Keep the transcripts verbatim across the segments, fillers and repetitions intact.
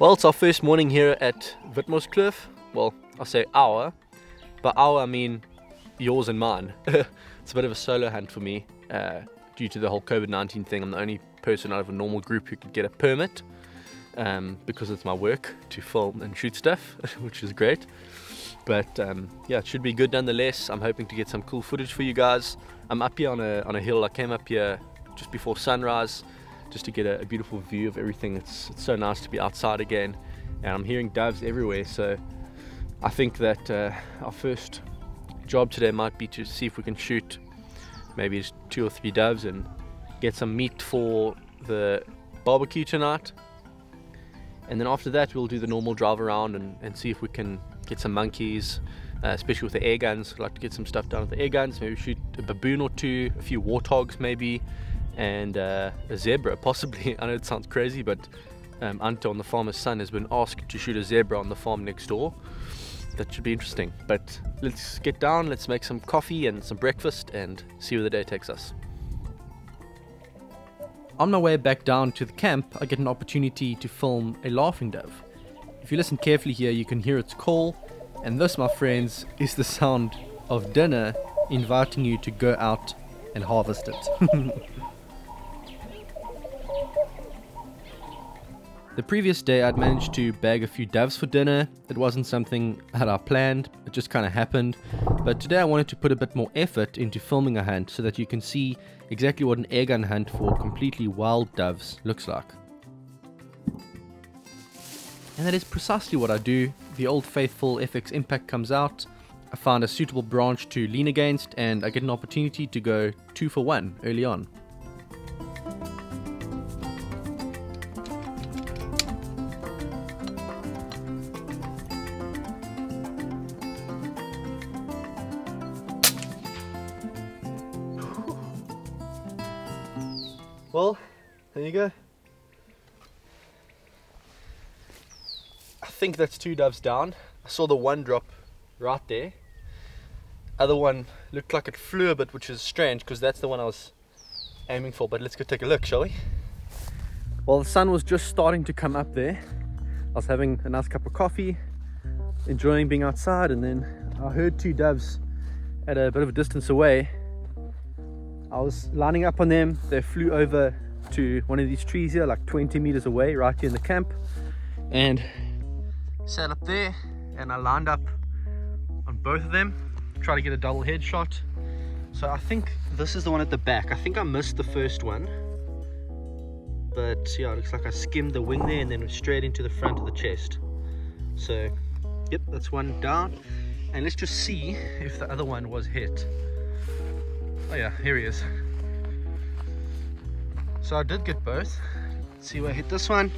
Well, it's our first morning here at Witmoskloof. Well, I say our, but our I mean yours and mine. It's a bit of a solo hunt for me uh, due to the whole COVID nineteen thing. I'm the only person out of a normal group who could get a permit um, because it's my work to film and shoot stuff, which is great. But um, yeah, it should be good nonetheless. I'm hoping to get some cool footage for you guys. I'm up here on a, on a hill. I came up here just before sunrise just to get a, a beautiful view of everything. It's, it's so nice to be outside again. And I'm hearing doves everywhere. So I think that uh, our first job today might be to see if we can shoot maybe just two or three doves and get some meat for the barbecue tonight. And then after that, we'll do the normal drive around and, and see if we can get some monkeys, uh, especially with the air guns. I'd like to get some stuff done with the air guns, maybe shoot a baboon or two, a few warthogs maybe, and uh, a zebra possibly. I know it sounds crazy, but um, Anto on the farmer's son has been asked to shoot a zebra on the farm next door. That should be interesting. But let's get down, let's make some coffee and some breakfast and see where the day takes us. On my way back down to the camp, I get an opportunity to film a laughing dove. If you listen carefully here, you can hear its call, and this, my friends, is the sound of dinner inviting you to go out and harvest it. The previous day I'd managed to bag a few doves for dinner. It wasn't something that I planned, it just kind of happened. But today I wanted to put a bit more effort into filming a hunt so that you can see exactly what an air gun hunt for completely wild doves looks like. And that is precisely what I do. The old faithful F X Impact comes out, I find a suitable branch to lean against, and I get an opportunity to go two for one early on. Well, there you go. I think that's two doves down. I saw the one drop right there. Other one looked like it flew a bit, which is strange because that's the one I was aiming for, but let's go take a look, shall we? Well, the sun was just starting to come up there. I was having a nice cup of coffee, enjoying being outside, and then I heard two doves at a bit of a distance away. I was lining up on them. They flew over to one of these trees here, like twenty meters away, right here in the camp, and sat up there, and I lined up on both of them, try to get a double head shot. So I think this is the one at the back. I think I missed the first one, but yeah, it looks like I skimmed the wing there and then straight into the front of the chest. So yep, that's one down, and let's just see if the other one was hit. Oh yeah, here he is. So I did get both. Let's see where I hit this one.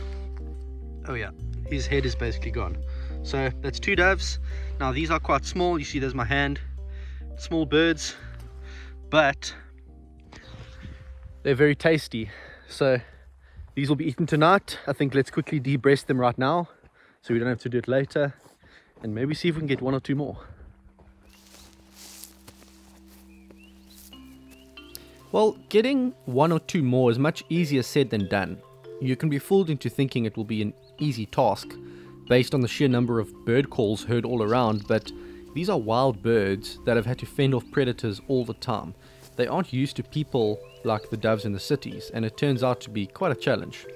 Oh yeah, his head is basically gone. So that's two doves. Now these are quite small, you see there's my hand, small birds, but they're very tasty, so these will be eaten tonight. I think let's quickly de-breast them right now so we don't have to do it later, and maybe see if we can get one or two more. Well, getting one or two more is much easier said than done. You can be fooled into thinking it will be an easy task based on the sheer number of bird calls heard all around, but these are wild birds that have had to fend off predators all the time. They aren't used to people like the doves in the cities, and it turns out to be quite a challenge.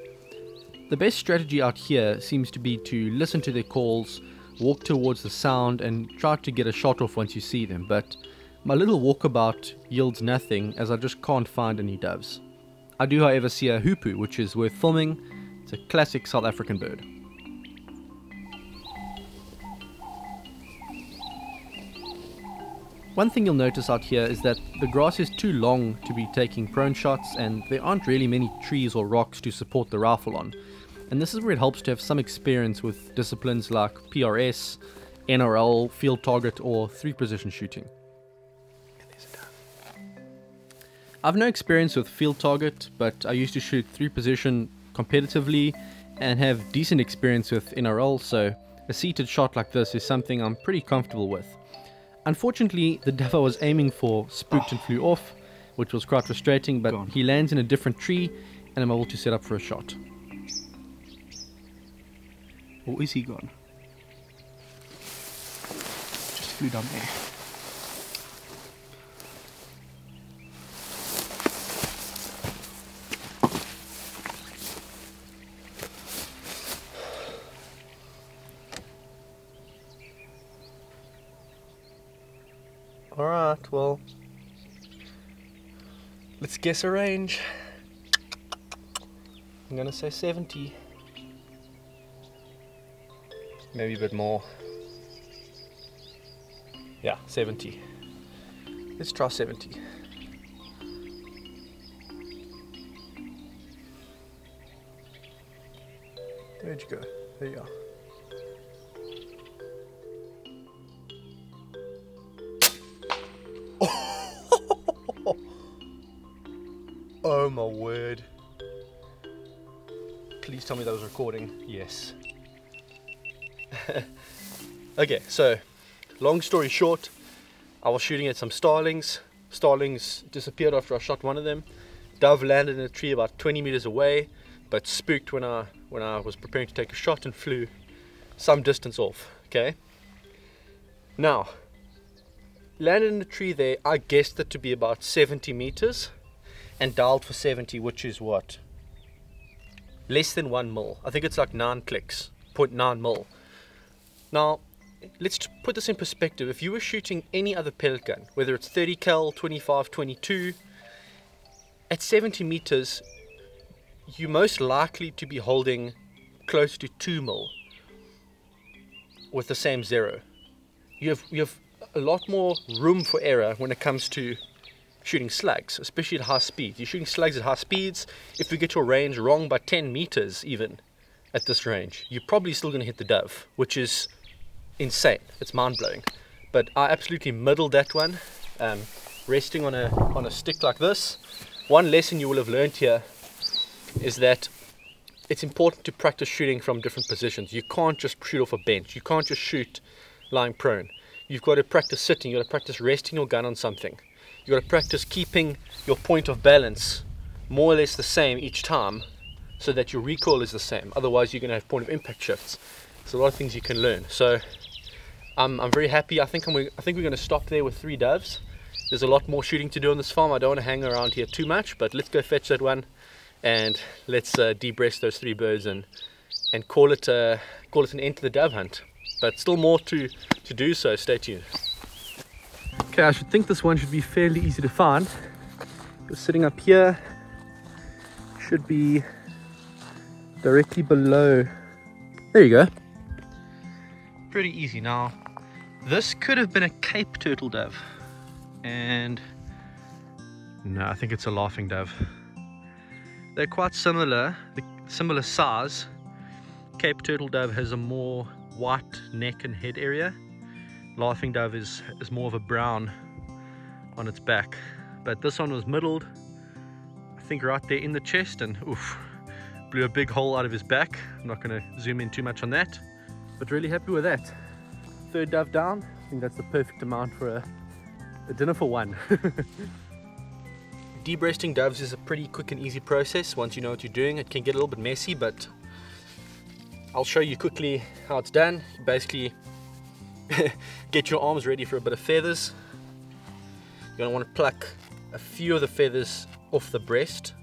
The best strategy out here seems to be to listen to their calls, walk towards the sound, and try to get a shot off once you see them, but my little walkabout yields nothing as I just can't find any doves. I do however see a hoopoe, which is worth filming. It's a classic South African bird. One thing you'll notice out here is that the grass is too long to be taking prone shots, and there aren't really many trees or rocks to support the rifle on. And this is where it helps to have some experience with disciplines like P R S, N R L, field target, or three-position shooting. I've no experience with field target, but I used to shoot three-position competitively and have decent experience with N R L, so a seated shot like this is something I'm pretty comfortable with. Unfortunately, the dove I was aiming for spooked and flew off, which was quite frustrating, but he lands in a different tree and I'm able to set up for a shot. Or is he gone? Just flew down there. Alright, well, let's guess a range. I'm gonna say seventy. Maybe a bit more. Yeah, seventy. Let's try seventy. Where'd you go? There you are. Oh my word. Please tell me that was recording. Yes. Okay, so long story short, I was shooting at some starlings. Starlings disappeared after I shot one of them. Dove landed in a tree about twenty meters away, but spooked when I when I was preparing to take a shot and flew some distance off. Okay. Now, landed in a tree there. I guessed it to be about seventy meters, and dialed for seventy, which is what, less than one mil. I think it's like nine clicks, zero point nine mil. Now, let's put this in perspective. If you were shooting any other pellet gun, whether it's thirty cal, twenty-five, twenty-two, at seventy meters, you're most likely to be holding close to two mil with the same zero. You have, you have a lot more room for error when it comes to shooting slugs, especially at high speeds. You're shooting slugs at high speeds. If you get your range wrong by ten meters even, at this range, you're probably still going to hit the dove, which is insane. It's mind-blowing. But I absolutely middled that one, um, resting on a on a stick like this. One lesson you will have learned here is that it's important to practice shooting from different positions. You can't just shoot off a bench. You can't just shoot lying prone. You've got to practice sitting. You've got to practice resting your gun on something. You've got to practice keeping your point of balance more or less the same each time, so that your recoil is the same. Otherwise you're going to have point of impact shifts. There's a lot of things you can learn. So um, I'm very happy. I think, I'm, I think we're going to stop there with three doves. There's a lot more shooting to do on this farm. I don't want to hang around here too much, but let's go fetch that one and let's uh, de-breast those three birds and and call it, uh, call it an end to the dove hunt. But still more to, to do, so stay tuned. Okay, I should think this one should be fairly easy to find. You're sitting up here. Should be directly below. There you go. Pretty easy. Now, this could have been a Cape Turtle Dove. And no, I think it's a Laughing Dove. They're quite similar, the similar size. Cape Turtle Dove has a more white neck and head area. Laughing Dove is, is more of a brown on its back. But this one was middled, I think right there in the chest, and oof. Blew a big hole out of his back. I'm not going to zoom in too much on that, but really happy with that. Third dove down. I think that's the perfect amount for a, a dinner for one. Debreasting doves is a pretty quick and easy process once you know what you're doing. It can get a little bit messy, but I'll show you quickly how it's done. You basically get your arms ready for a bit of feathers. You're going to want to pluck a few of the feathers off the breast,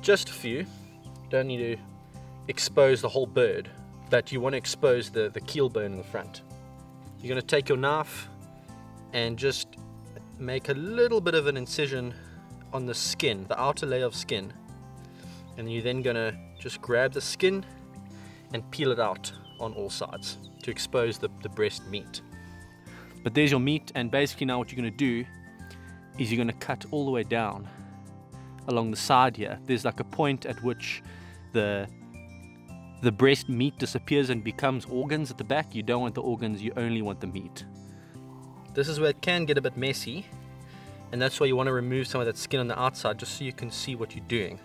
just a few. Don't need to expose the whole bird, but you want to expose the, the keel bone in the front. You're going to take your knife and just make a little bit of an incision on the skin, the outer layer of skin. And you're then going to just grab the skin and peel it out on all sides to expose the, the breast meat. But there's your meat, and basically now what you're going to do is you're going to cut all the way down along the side here. There's like a point at which the the breast meat disappears and becomes organs at the back. You don't want the organs, you only want the meat. This is where it can get a bit messy, and that's why you want to remove some of that skin on the outside, just so you can see what you're doing.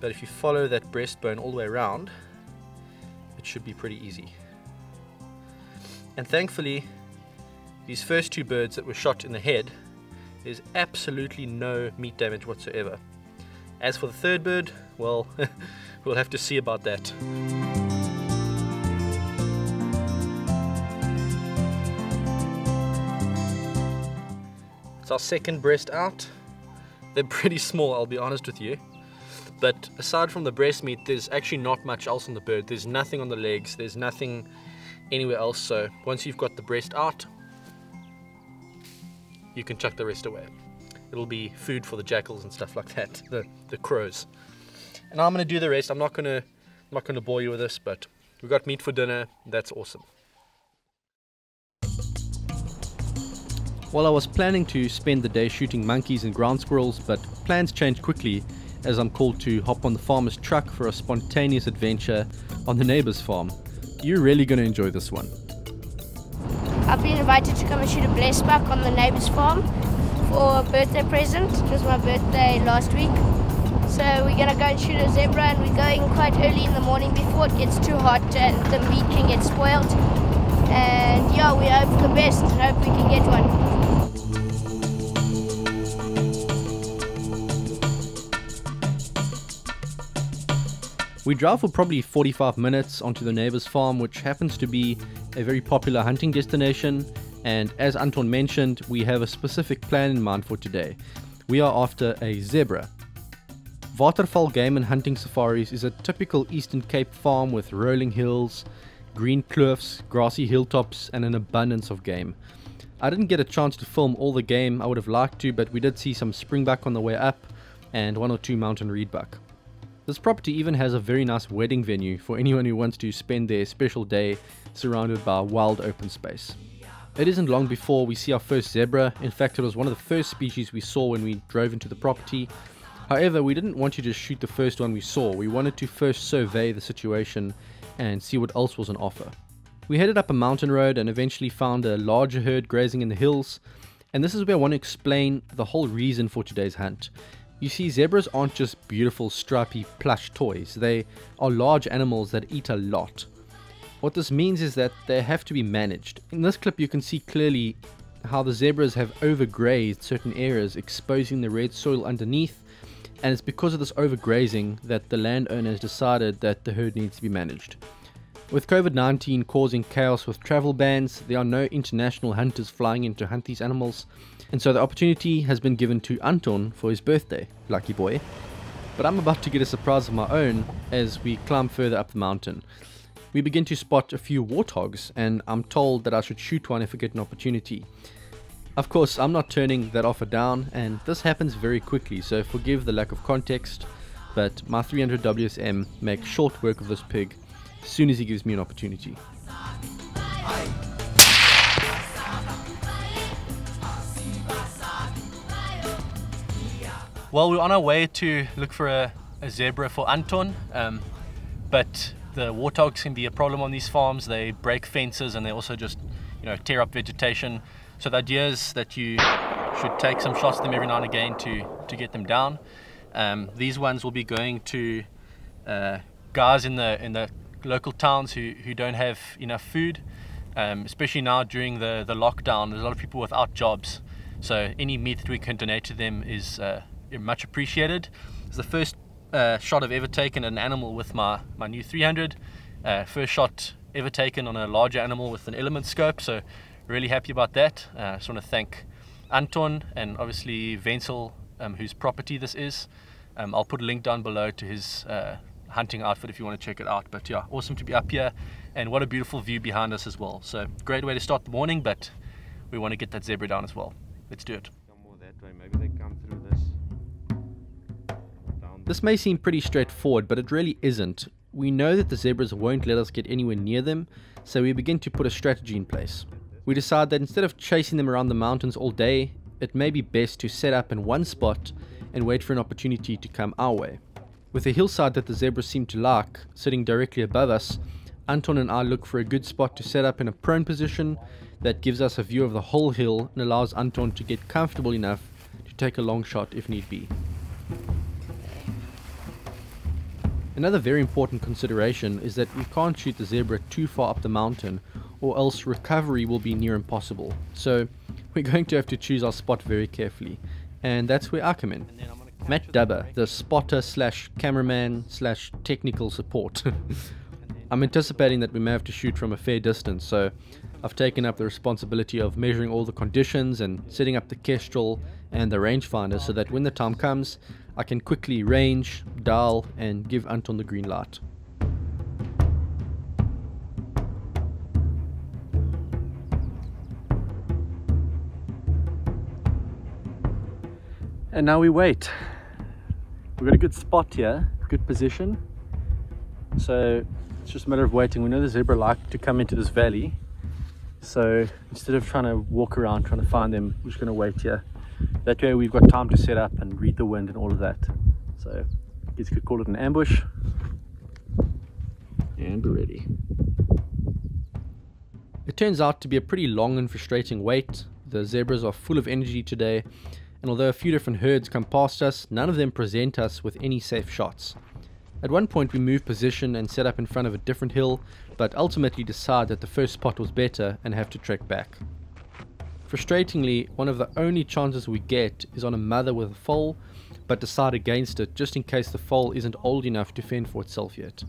But if you follow that breastbone all the way around, it should be pretty easy. And thankfully, these first two birds that were shot in the head, there's absolutely no meat damage whatsoever. As for the third bird, well, we'll have to see about that. It's our second breast out. They're pretty small, I'll be honest with you. But aside from the breast meat, there's actually not much else on the bird. There's nothing on the legs, there's nothing anywhere else. So once you've got the breast out, you can chuck the rest away. It'll be food for the jackals and stuff like that, the, the crows. And I'm gonna do the rest. I'm not gonna, I'm not gonna bore you with this, but we got meat for dinner. That's awesome. Well, I was planning to spend the day shooting monkeys and ground squirrels, but plans changed quickly as I'm called to hop on the farmer's truck for a spontaneous adventure on the neighbor's farm. You're really going to enjoy this one. I've been invited to come and shoot a blessed buck on the neighbor's farm for a birthday present. It was my birthday last week. So we're going to go and shoot a zebra, and we're going quite early in the morning before it gets too hot and the meat can get spoiled. And yeah, we hope for the best and hope we can get one. We drove for probably forty-five minutes onto the neighbor's farm, which happens to be a very popular hunting destination, and as Anton mentioned, we have a specific plan in mind for today. We are after a zebra. Waterval Game and Hunting Safaris is a typical Eastern Cape farm with rolling hills, green kloofs, grassy hilltops and an abundance of game. I didn't get a chance to film all the game I would have liked to, but we did see some springbuck on the way up and one or two mountain reedbuck. This property even has a very nice wedding venue for anyone who wants to spend their special day surrounded by wild open space. It isn't long before we see our first zebra. In fact, it was one of the first species we saw when we drove into the property. However, we didn't want to just shoot the first one we saw. We wanted to first survey the situation and see what else was on offer. We headed up a mountain road and eventually found a larger herd grazing in the hills. And this is where I want to explain the whole reason for today's hunt. You see, zebras aren't just beautiful, stripy, plush toys. They are large animals that eat a lot. What this means is that they have to be managed. In this clip, you can see clearly how the zebras have overgrazed certain areas, exposing the red soil underneath. And it's because of this overgrazing that the landowner has decided that the herd needs to be managed. With COVID nineteen causing chaos with travel bans, there are no international hunters flying in to hunt these animals. And so the opportunity has been given to Anton for his birthday, lucky boy. But I'm about to get a surprise of my own as we climb further up the mountain. We begin to spot a few warthogs, and I'm told that I should shoot one if I get an opportunity. Of course, I'm not turning that offer down, and this happens very quickly, so forgive the lack of context, but my three hundred W S M makes short work of this pig as soon as he gives me an opportunity. Well, we're on our way to look for a, a zebra for Anton, um, but the warthogs can be a problem on these farms. They break fences and they also just, you know, tear up vegetation. So the idea is that you should take some shots at them every now and again to, to get them down. Um, these ones will be going to uh, guys in the in the local towns who, who don't have enough food, um, especially now during the, the lockdown. There's a lot of people without jobs. So any meat that we can donate to them is uh, much appreciated. It's the first uh, shot I've ever taken at an animal with my, my new three hundred. Uh, first shot ever taken on a larger animal with an element scope, so really happy about that. I uh, just want to thank Anton and obviously Wenzel, um, whose property this is. Um, I'll put a link down below to his uh, hunting outfit if you want to check it out. But yeah, awesome to be up here, and what a beautiful view behind us as well. So great way to start the morning, but we want to get that zebra down as well. Let's do it. Come more that way, maybe they come through this. This may seem pretty straightforward, but it really isn't. We know that the zebras won't let us get anywhere near them, so we begin to put a strategy in place. We decide that instead of chasing them around the mountains all day, it may be best to set up in one spot and wait for an opportunity to come our way. With the hillside that the zebras seem to like sitting directly above us, Anton and I look for a good spot to set up in a prone position that gives us a view of the whole hill and allows Anton to get comfortable enough to take a long shot if need be. Another very important consideration is that we can't shoot the zebra too far up the mountain, or else recovery will be near impossible. So we're going to have to choose our spot very carefully, and that's where I come in. Matt Dubber, the spotter slash cameraman slash technical support. I'm anticipating that we may have to shoot from a fair distance, so I've taken up the responsibility of measuring all the conditions and setting up the Kestrel and the rangefinder so that when the time comes, I can quickly range, dial, and give Anton the green light. And now we wait. We've got a good spot here, good position. So it's just a matter of waiting. We know the zebra like to come into this valley. So instead of trying to walk around, trying to find them, we're just gonna wait here. That way we've got time to set up and read the wind and all of that. So I guess you could call it an ambush. And we're ready. It turns out to be a pretty long and frustrating wait. The zebras are full of energy today. And although a few different herds come past us, none of them present us with any safe shots. At one point we moved position and set up in front of a different hill, but ultimately decided that the first spot was better and have to trek back. Frustratingly, one of the only chances we get is on a mother with a foal, but decide against it just in case the foal isn't old enough to fend for itself yet.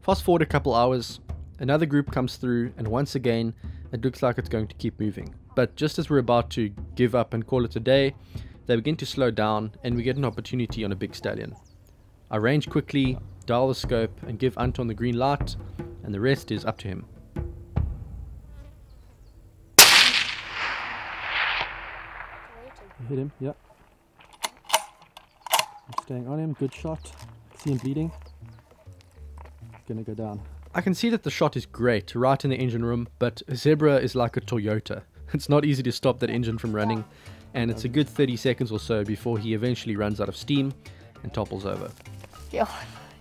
Fast forward a couple hours, another group comes through, and once again it looks like it's going to keep moving. But just as we're about to give up and call it a day, they begin to slow down and we get an opportunity on a big stallion. I range quickly, dial the scope and give Anton the green light, and the rest is up to him. You hit him, yep. I'm staying on him, good shot. See him bleeding. He's gonna go down. I can see that the shot is great, right in the engine room, but a zebra is like a Toyota. It's not easy to stop that engine from running, and it's a good thirty seconds or so before he eventually runs out of steam and topples over. Yeah,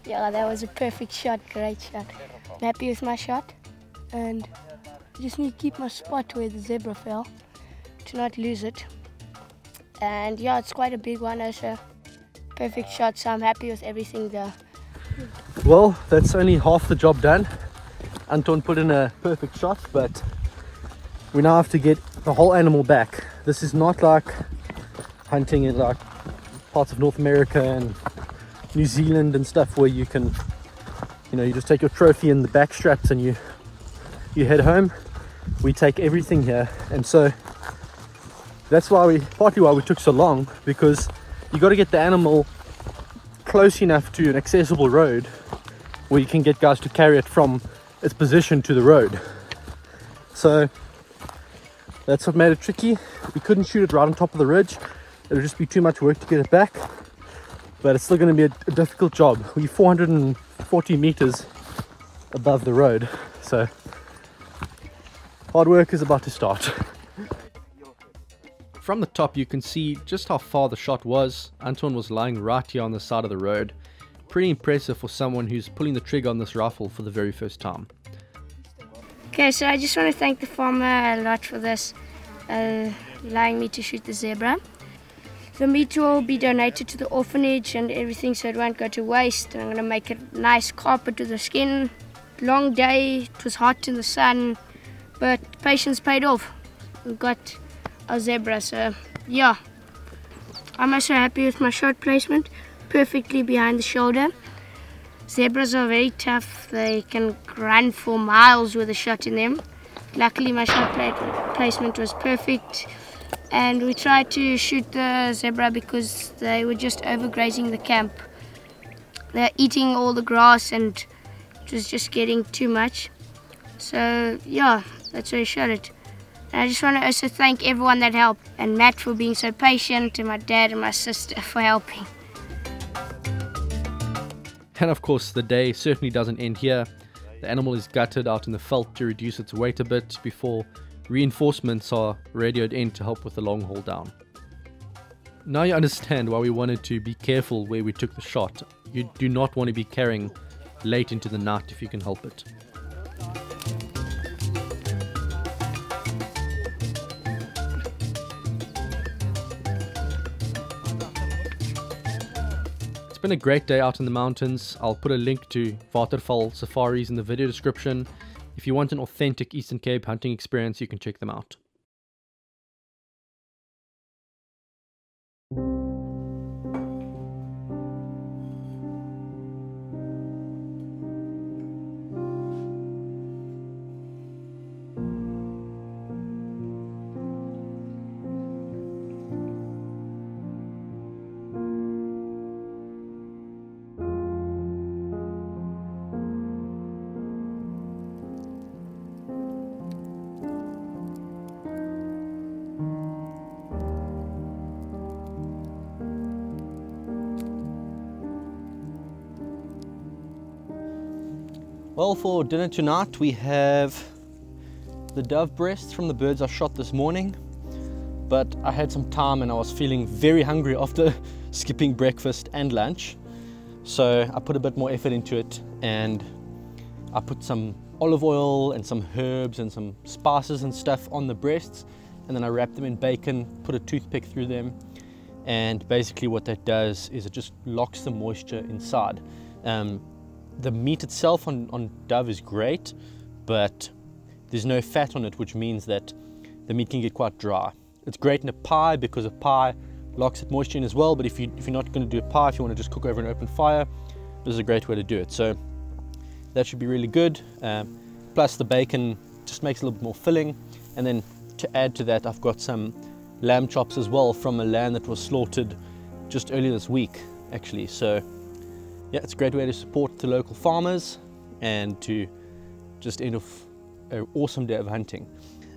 yeah, that was a perfect shot, great shot. I'm happy with my shot, and I just need to keep my spot where the zebra fell to not lose it. And yeah, it's quite a big one, also. Perfect shot, so I'm happy with everything there. Well, that's only half the job done. Anton put in a perfect shot, but we now have to get the whole animal back. This is not like hunting in like parts of North America and New Zealand and stuff where you can, you know, you just take your trophy in the back straps and you you head home. We take everything here, and so that's why we partly why we took so long, because you got to get the animal close enough to an accessible road where you can get guys to carry it from its position to the road. So that's what made it tricky. We couldn't shoot it right on top of the ridge. It would just be too much work to get it back. But it's still going to be a, a difficult job. We're four hundred forty meters above the road. So hard work is about to start. From the top you can see just how far the shot was. Anton was lying right here on the side of the road. Pretty impressive for someone who's pulling the trigger on this rifle for the very first time. Okay, so I just want to thank the farmer a lot for this, uh, allowing me to shoot the zebra. The meat will be donated to the orphanage and everything, so it won't go to waste. And I'm going to make a nice carpet with the skin. Long day, it was hot in the sun, but patience paid off. We got a zebra, so yeah. I'm also happy with my shot placement, perfectly behind the shoulder. Zebras are very tough, they can run for miles with a shot in them. Luckily my shot placement was perfect, and we tried to shoot the zebra because they were just overgrazing the camp. They're eating all the grass and it was just getting too much. So yeah, that's why we shot it. And I just want to also thank everyone that helped, and Matt for being so patient, and my dad and my sister for helping. And of course the day certainly doesn't end here. The animal is gutted out in the veld to reduce its weight a bit before reinforcements are radioed in to help with the long haul down. Now you understand why we wanted to be careful where we took the shot. You do not want to be carrying late into the night if you can help it. It's been a great day out in the mountains. I'll put a link to Waterval safaris in the video description. If you want an authentic Eastern Cape hunting experience, you can check them out. Well, for dinner tonight we have the dove breasts from the birds I shot this morning, but I had some time and I was feeling very hungry after skipping breakfast and lunch, so I put a bit more effort into it and I put some olive oil and some herbs and some spices and stuff on the breasts, and then I wrapped them in bacon, put a toothpick through them, and basically what that does is it just locks the moisture inside. Um, the meat itself on, on dove is great, but there's no fat on it, which means that the meat can get quite dry. It's great in a pie because a pie locks its moisture in as well, but if, you, if you're not going to do a pie, if you want to just cook over an open fire, this is a great way to do it. So that should be really good. Um, plus the bacon just makes it a little bit more filling. And then to add to that, I've got some lamb chops as well from a lamb that was slaughtered just earlier this week, actually. So yeah, it's a great way to support the local farmers and to just end off an awesome day of hunting.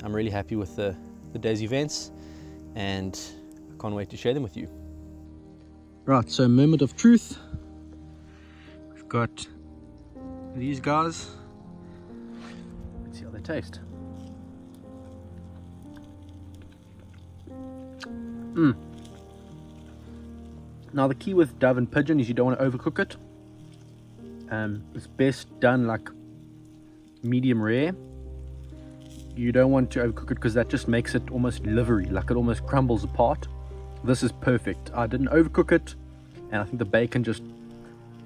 I'm really happy with the, the day's events and I can't wait to share them with you. Right, so moment of truth. We've got these guys. Let's see how they taste. Mm. Now the key with dove and pigeon is you don't want to overcook it. Um, it's best done like medium rare. You don't want to overcook it because that just makes it almost livery, like it almost crumbles apart. This is perfect. I didn't overcook it, and I think the bacon just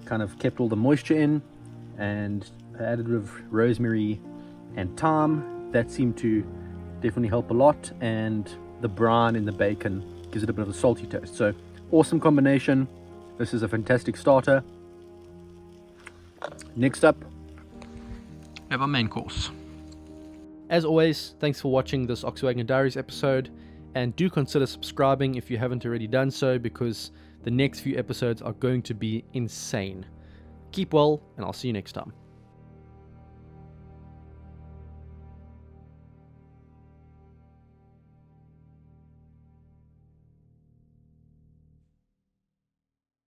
kind of kept all the moisture in, and I added a bit of rosemary and thyme. That seemed to definitely help a lot, and the brine in the bacon gives it a bit of a salty taste. So awesome combination. This is a fantastic starter. Next up, we have our main course. As always, thanks for watching this Oxwagon Diaries episode, and do consider subscribing if you haven't already done so, because the next few episodes are going to be insane. Keep well, and I'll see you next time.